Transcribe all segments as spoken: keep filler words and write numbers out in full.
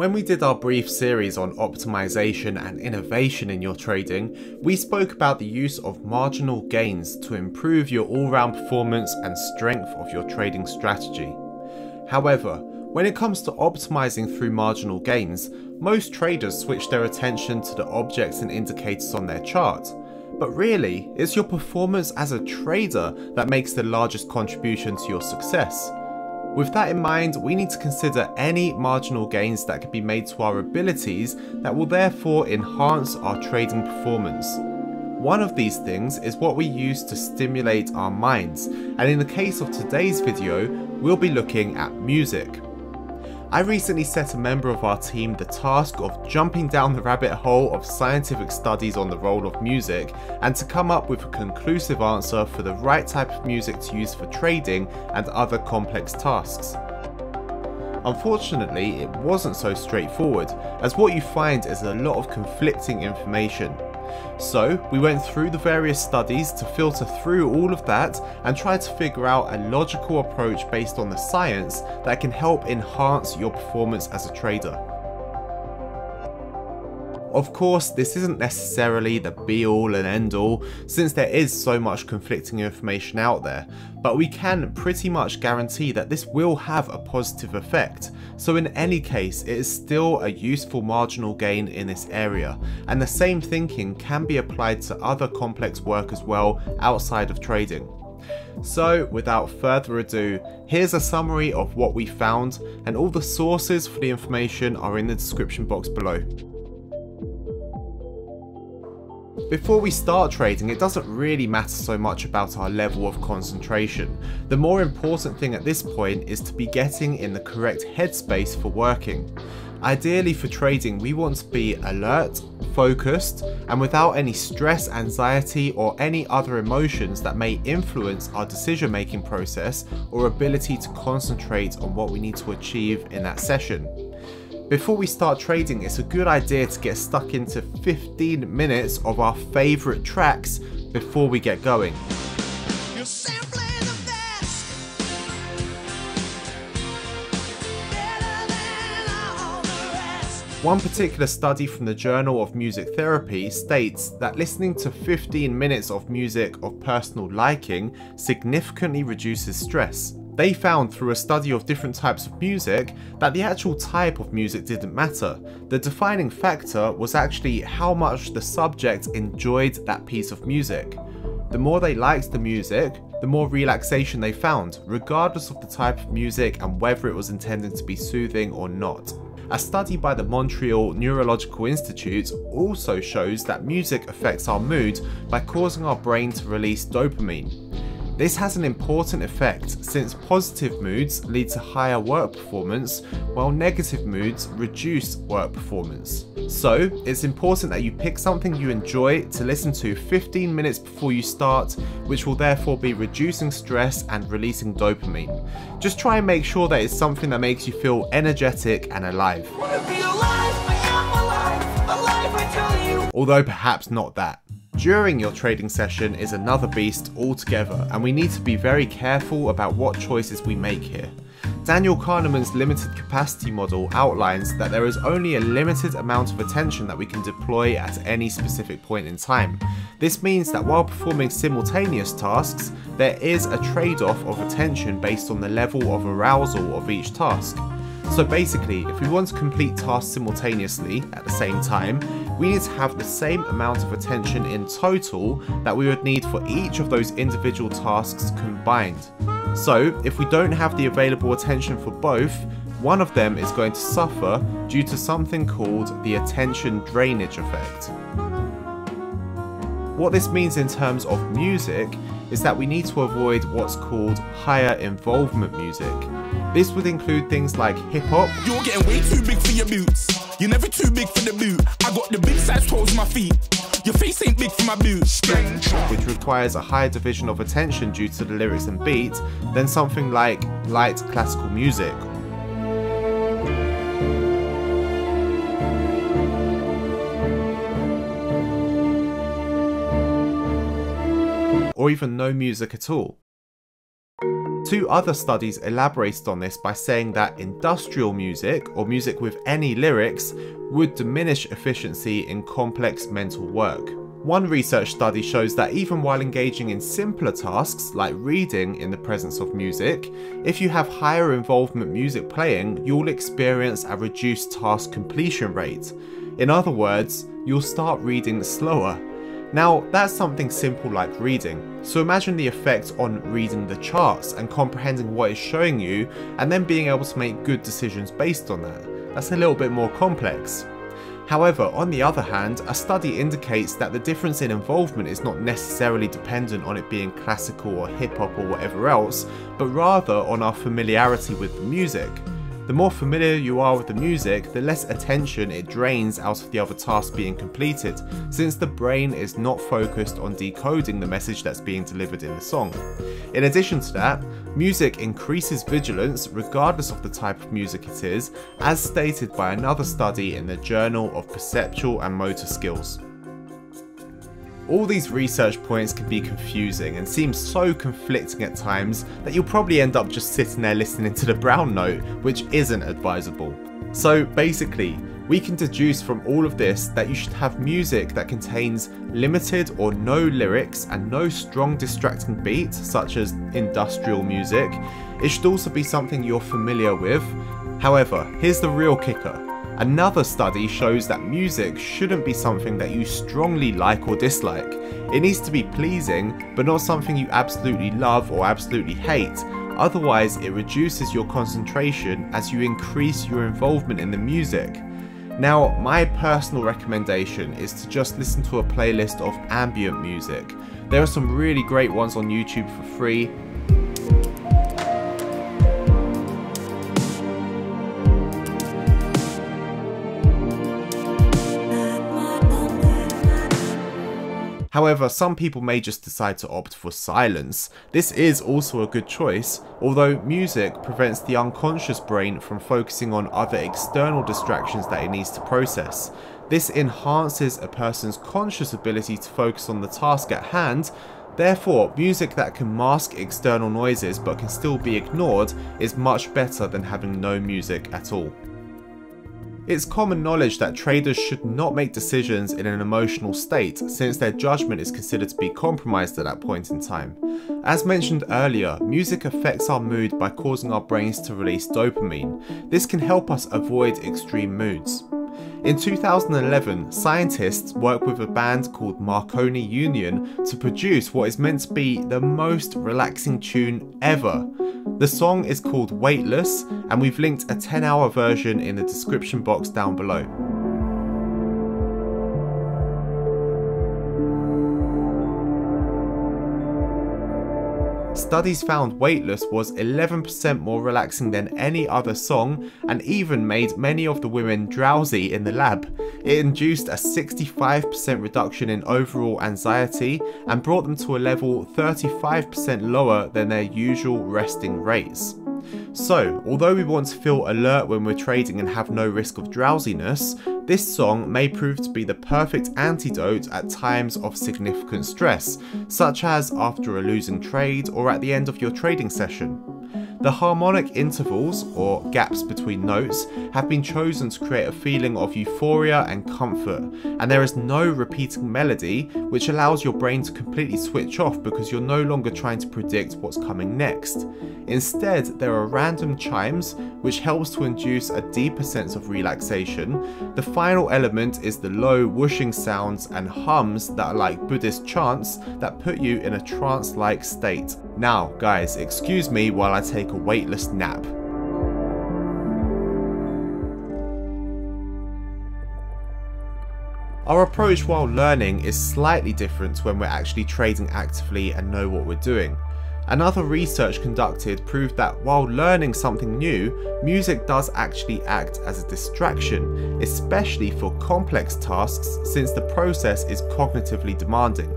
When we did our brief series on optimization and innovation in your trading, we spoke about the use of marginal gains to improve your all-round performance and strength of your trading strategy. However, when it comes to optimizing through marginal gains, most traders switch their attention to the objects and indicators on their chart. But really, it's your performance as a trader that makes the largest contribution to your success. With that in mind, we need to consider any marginal gains that can be made to our abilities that will therefore enhance our trading performance. One of these things is what we use to stimulate our minds, and in the case of today's video, we'll be looking at music. I recently set a member of our team the task of jumping down the rabbit hole of scientific studies on the role of music and to come up with a conclusive answer for the right type of music to use for trading and other complex tasks. Unfortunately, it wasn't so straightforward, as what you find is a lot of conflicting information. So we went through the various studies to filter through all of that and try to figure out a logical approach based on the science that can help enhance your performance as a trader. Of course, this isn't necessarily the be-all and end-all, since there is so much conflicting information out there, but we can pretty much guarantee that this will have a positive effect. So in any case, it is still a useful marginal gain in this area, and the same thinking can be applied to other complex work as well outside of trading. So without further ado, here's a summary of what we found, and all the sources for the information are in the description box below. Before we start trading, it doesn't really matter so much about our level of concentration. The more important thing at this point is to be getting in the correct headspace for working. Ideally for trading, we want to be alert, focused, and without any stress, anxiety, or any other emotions that may influence our decision-making process or ability to concentrate on what we need to achieve in that session. Before we start trading, it's a good idea to get stuck into fifteen minutes of our favourite tracks before we get going. You're simply the best. One particular study from the Journal of Music Therapy states that listening to fifteen minutes of music of personal liking significantly reduces stress. They found through a study of different types of music that the actual type of music didn't matter. The defining factor was actually how much the subject enjoyed that piece of music. The more they liked the music, the more relaxation they found, regardless of the type of music and whether it was intended to be soothing or not. A study by the Montreal Neurological Institute also shows that music affects our mood by causing our brain to release dopamine. This has an important effect since positive moods lead to higher work performance, while negative moods reduce work performance. So it's important that you pick something you enjoy to listen to fifteen minutes before you start, which will therefore be reducing stress and releasing dopamine. Just try and make sure that it's something that makes you feel energetic and alive. Although perhaps not that. During your trading session is another beast altogether, and we need to be very careful about what choices we make here. Daniel Kahneman's limited capacity model outlines that there is only a limited amount of attention that we can deploy at any specific point in time. This means that while performing simultaneous tasks, there is a trade-off of attention based on the level of arousal of each task. So basically, if we want to complete tasks simultaneously at the same time, we need to have the same amount of attention in total that we would need for each of those individual tasks combined. So if we don't have the available attention for both, one of them is going to suffer due to something called the attention drainage effect. What this means in terms of music is that we need to avoid what's called higher involvement music. This would include things like hip-hop. You're getting way too big for your boots. You're never too big for the boot. I got the big size toes on my feet. Your face ain't big for my boots. Which requires a higher division of attention due to the lyrics and beat than something like light classical music. Or even no music at all. Two other studies elaborated on this by saying that industrial music, or music with any lyrics, would diminish efficiency in complex mental work. One research study shows that even while engaging in simpler tasks like reading in the presence of music, if you have higher involvement music playing, you'll experience a reduced task completion rate. In other words, you'll start reading slower. Now, that's something simple like reading. So imagine the effect on reading the charts and comprehending what it's showing you, and then being able to make good decisions based on that. That's a little bit more complex. However, on the other hand, a study indicates that the difference in involvement is not necessarily dependent on it being classical or hip-hop or whatever else, but rather on our familiarity with the music. The more familiar you are with the music, the less attention it drains out of the other tasks being completed, since the brain is not focused on decoding the message that's being delivered in the song. In addition to that, music increases vigilance regardless of the type of music it is, as stated by another study in the Journal of Perceptual and Motor Skills. All these research points can be confusing and seem so conflicting at times that you'll probably end up just sitting there listening to the brown note, which isn't advisable. So basically, we can deduce from all of this that you should have music that contains limited or no lyrics and no strong distracting beats, such as industrial music. It should also be something you're familiar with. However, here's the real kicker. Another study shows that music shouldn't be something that you strongly like or dislike. It needs to be pleasing, but not something you absolutely love or absolutely hate. Otherwise, it reduces your concentration as you increase your involvement in the music. Now, my personal recommendation is to just listen to a playlist of ambient music. There are some really great ones on YouTube for free. However, some people may just decide to opt for silence. This is also a good choice, although music prevents the unconscious brain from focusing on other external distractions that it needs to process. This enhances a person's conscious ability to focus on the task at hand. Therefore, music that can mask external noises but can still be ignored is much better than having no music at all. It's common knowledge that traders should not make decisions in an emotional state, since their judgment is considered to be compromised at that point in time. As mentioned earlier, music affects our mood by causing our brains to release dopamine. This can help us avoid extreme moods. In two thousand eleven, scientists worked with a band called Marconi Union to produce what is meant to be the most relaxing tune ever. The song is called Weightless, and we've linked a ten hour version in the description box down below. Studies found Weightless was eleven percent more relaxing than any other song, and even made many of the women drowsy in the lab. It induced a sixty-five percent reduction in overall anxiety and brought them to a level thirty-five percent lower than their usual resting rates. So, although we want to feel alert when we're trading and have no risk of drowsiness, this song may prove to be the perfect antidote at times of significant stress, such as after a losing trade or at the end of your trading session. The harmonic intervals, or gaps between notes, have been chosen to create a feeling of euphoria and comfort, and there is no repeating melody, which allows your brain to completely switch off because you're no longer trying to predict what's coming next. Instead, there are random chimes, which helps to induce a deeper sense of relaxation. The final element is the low whooshing sounds and hums that are like Buddhist chants that put you in a trance-like state. Now, guys, excuse me while I take a weightless nap. Our approach while learning is slightly different to when we're actually trading actively and know what we're doing. Another research conducted proved that while learning something new, music does actually act as a distraction, especially for complex tasks, since the process is cognitively demanding.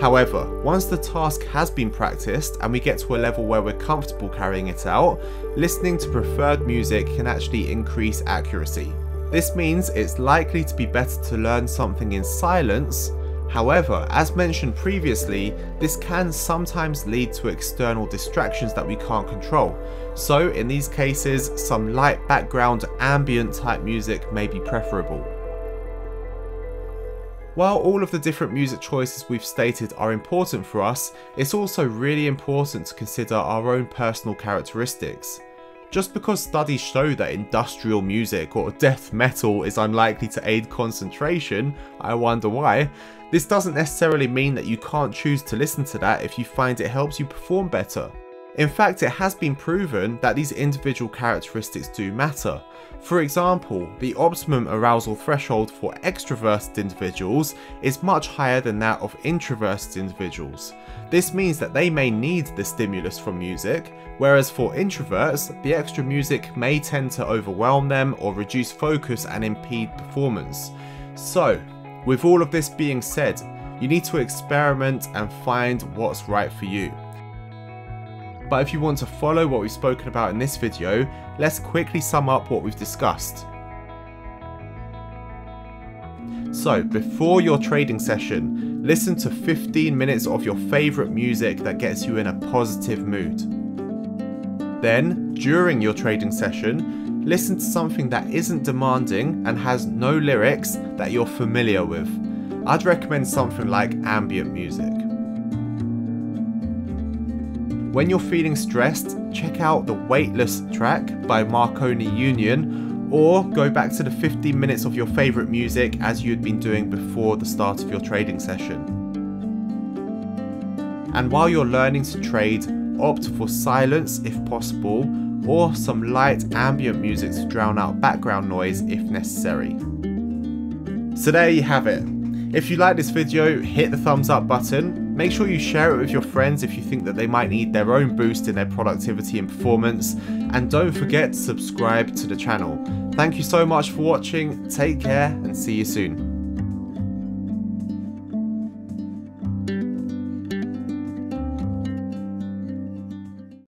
However, once the task has been practiced and we get to a level where we're comfortable carrying it out, listening to preferred music can actually increase accuracy. This means it's likely to be better to learn something in silence. However, as mentioned previously, this can sometimes lead to external distractions that we can't control. So in these cases, some light background ambient type music may be preferable. While all of the different music choices we've stated are important for us, it's also really important to consider our own personal characteristics. Just because studies show that industrial music or death metal is unlikely to aid concentration, I wonder why, this doesn't necessarily mean that you can't choose to listen to that if you find it helps you perform better. In fact, it has been proven that these individual characteristics do matter. For example, the optimum arousal threshold for extroverted individuals is much higher than that of introverted individuals. This means that they may need the stimulus from music, whereas for introverts, the extra music may tend to overwhelm them or reduce focus and impede performance. So, with all of this being said, you need to experiment and find what's right for you. But if you want to follow what we've spoken about in this video, let's quickly sum up what we've discussed. So, before your trading session, listen to fifteen minutes of your favourite music that gets you in a positive mood. Then, during your trading session, listen to something that isn't demanding and has no lyrics that you're familiar with. I'd recommend something like ambient music. When you're feeling stressed, check out the Weightless track by Marconi Union, or go back to the fifteen minutes of your favourite music as you'd been doing before the start of your trading session. And while you're learning to trade, opt for silence if possible, or some light ambient music to drown out background noise if necessary. So there you have it. If you like this video, hit the thumbs up button. Make sure you share it with your friends if you think that they might need their own boost in their productivity and performance. And don't forget to subscribe to the channel. Thank you so much for watching, take care and see you soon.